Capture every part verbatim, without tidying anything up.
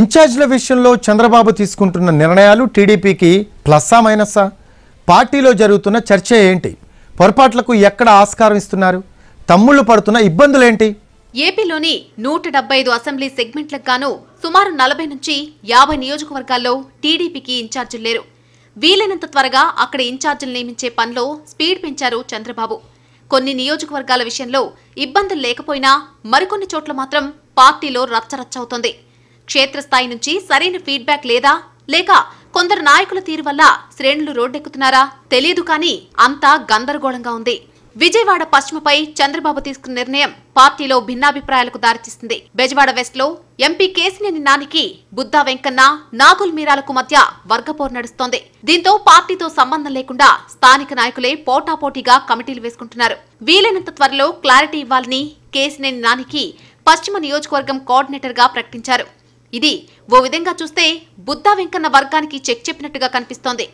ఇన్ఛార్జ్ల విషయంలో చంద్రబాబు తీసుకుంటున్న నిర్ణయాలు టీడీపీకి ప్లస్సా మైనస్సా? పార్టీలో జరుగుతున్న చర్చ ఏంటి? పొరపాట్లకు ఎక్కడ ఆస్కారం ఇస్తున్నారు? తమ్ముళ్ళు పడుతున్న ఇబ్బందులేంటి? ఏపీలోని నూట డెబ్బై ఐదు అసెంబ్లీ సెగ్మెంట్లకు గాను సుమారు నలభై నుంచి యాభై నియోజకవర్గాల్లో టీడీపీకి ఇన్ఛార్జీలు లేరు. వీలైనంత త్వరగా అక్కడ ఇన్ఛార్జీలు నియమించే పనిలో స్పీడ్ పెంచారు చంద్రబాబు. కొన్ని నియోజకవర్గాల విషయంలో ఇబ్బందులు లేకపోయినా మరికొన్ని చోట్ల మాత్రం పార్టీలో రచ్చరచ్చవుతోంది. క్షేత్రస్థాయి నుంచి సరైన ఫీడ్బ్యాక్ లేదా లేక కొందరు నాయకుల తీరు వల్ల శ్రేణులు రోడ్డెక్కుతున్నారా తెలియదు, కానీ అంతా గందరగోళంగా ఉంది. విజయవాడ పశ్చిమపై చంద్రబాబు తీసుకున్న నిర్ణయం పార్టీలో భిన్నాభిప్రాయాలకు దారితీస్తుంది. బెజవాడ వెస్ట్ లో ఎంపీ కేసినేని నానికి, బుద్ధా వెంకన్న, నాగుల్ మీరాలకు మధ్య వర్గపోరు నడుస్తోంది. దీంతో పార్టీతో సంబంధం లేకుండా స్థానిక నాయకులే పోటాపోటీగా కమిటీలు వేసుకుంటున్నారు. వీలైనంత త్వరలో క్లారిటీ ఇవ్వాలని కేసినేని నానికి పశ్చిమ నియోజకవర్గం కోఆర్డినేటర్ గా ప్రకటించారు. ఇది ఓ విధంగా చూస్తే బుద్ధా వెంకన్న వర్గానికి చెక్ చెప్పినట్టుగా కనిపిస్తోంది.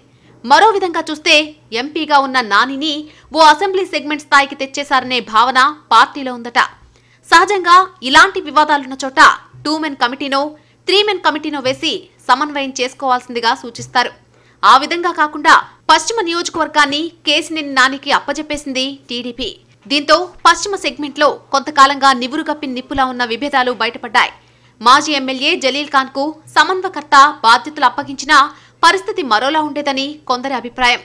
మరో విధంగా చూస్తే ఎంపీగా ఉన్న నానిని ఓ అసెంబ్లీ సెగ్మెంట్ స్థాయికి తెచ్చేశారనే భావన పార్టీలో ఉందట. సహజంగా ఇలాంటి వివాదాలున్న చోట టూ మెన్ కమిటీనో త్రీ మెన్ కమిటీనో వేసి సమన్వయం చేసుకోవాల్సిందిగా సూచిస్తారు. ఆ విధంగా కాకుండా పశ్చిమ నియోజకవర్గాన్ని కేసినేని నానికి అప్పజెప్పేసింది టీడీపీ. దీంతో పశ్చిమ సెగ్మెంట్లో కొంతకాలంగా నివురుగప్పి నిప్పులా ఉన్న విభేదాలు బయటపడ్డాయి. మాజీ ఎమ్మెల్యే జలీల్ ఖాన్ కు సమన్వయకర్త బాధ్యతలు అప్పగించినా పరిస్థితి మరోలా ఉండేదని కొందరి అభిప్రాయం.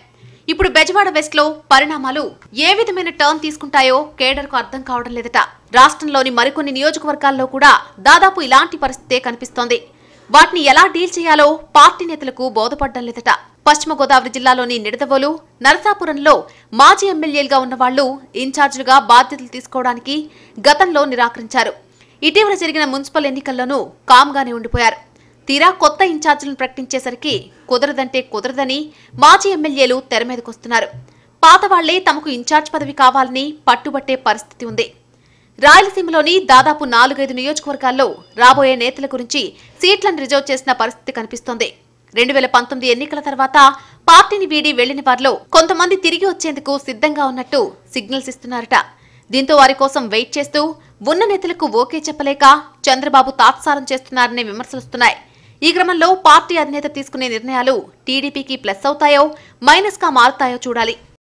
ఇప్పుడు బెజవాడ వెస్ట్ లో పరిణామాలు ఏ విధమైన టర్న్ తీసుకుంటాయో కేడర్ కు అర్థం కావడం లేదట. రాష్ట్రంలోని మరికొన్ని నియోజకవర్గాల్లో కూడా దాదాపు ఇలాంటి పరిస్థితే కనిపిస్తోంది. వాటిని ఎలా డీల్ చేయాలో పార్టీ నేతలకు బోధపడడం లేదట. పశ్చిమ గోదావరి జిల్లాలోని నిడదవోలు, నరసాపురంలో మాజీ ఎమ్మెల్యేలుగా ఉన్న వాళ్లు ఇన్ఛార్జీలుగా బాధ్యతలు తీసుకోవడానికి గతంలో నిరాకరించారు. ఇటీవల జరిగిన మున్సిపల్ ఎన్నికల్లోనూ కామ్గానే ఉండిపోయారు. తీరా కొత్త ఇన్ఛార్జీలను ప్రకటించేసరికి కుదరదంటే కుదరదని మాజీ ఎమ్మెల్యేలు తెరమీదకొస్తున్నారు. పాత వాళ్లే తమకు ఇన్ఛార్జ్ పదవి కావాలని పట్టుబట్టే పరిస్థితి ఉంది. రాయలసీమలోని దాదాపు నాలుగైదు నియోజకవర్గాల్లో రాబోయే నేతల గురించి సీట్లను రిజర్వ్ చేసిన పరిస్థితి కనిపిస్తోంది. రెండు వేల పంతొమ్మిది ఎన్నికల తర్వాత పార్టీని వీడి వెళ్లిన వారిలో కొంతమంది తిరిగి వచ్చేందుకు సిద్ధంగా ఉన్నట్టు సిగ్నల్స్ ఇస్తున్నారట. దీంతో వారి కోసం వెయిట్ చేస్తూ ఉన్న నేతలకు ఓకే చెప్పలేక చంద్రబాబు తాత్సారం చేస్తున్నారనే విమర్శలుస్తున్నాయి. ఈ క్రమంలో పార్టీ అధినేత తీసుకునే నిర్ణయాలు టీడీపీకి ప్లస్ అవుతాయో మైనస్ గా మారుతాయో చూడాలి.